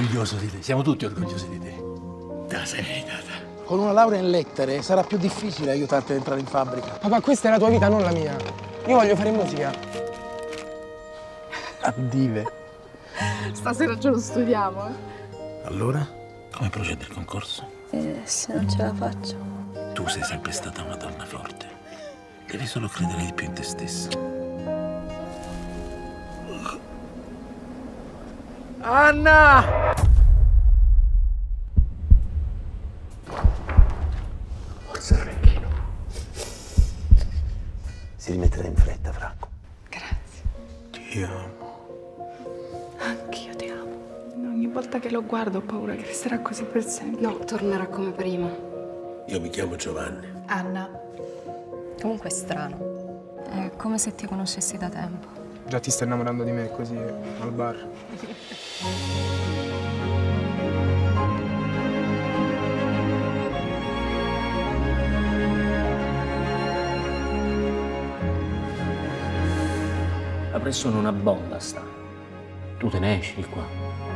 orgoglioso di te, siamo tutti orgogliosi di te. Te la sei meritata. Con una laurea in lettere sarà più difficile aiutarti ad entrare in fabbrica. Papà, questa è la tua vita, non la mia. Io voglio fare musica. Addive. Stasera ce lo studiamo. Allora, come procede il concorso? Se non ce la faccio. Tu sei sempre stata una donna forte. Devi solo credere di più in te stessa. Anna! Si rimetterà in fretta, Franco. Grazie. Ti amo. Anch'io ti amo. Ogni volta che lo guardo ho paura che resterà così per sempre. No, tornerà come prima. Io mi chiamo Giovanni. Anna. Comunque è strano. È come se ti conoscessi da tempo. Già ti stai innamorando di me così, al bar. Sono una bomba sta. Tu te ne esci di qua.